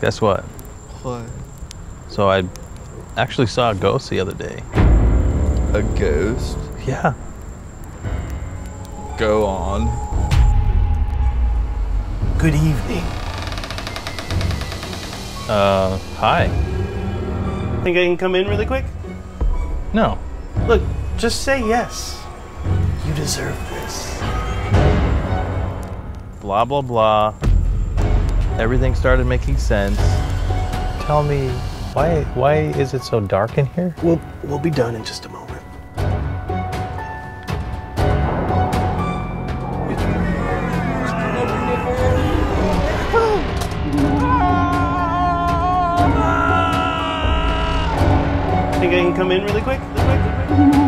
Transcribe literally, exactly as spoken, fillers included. Guess what? What? So I actually saw a ghost the other day. A ghost? Yeah. Go on. Good evening. Uh, hi. Think I can come in really quick? No. Look, just say yes. You deserve this. Blah, blah, blah. Everything started making sense. Tell me, why why is it so dark in here? We'll, we'll be done in just a moment. Think I can come in really quick? Really quick, really quick?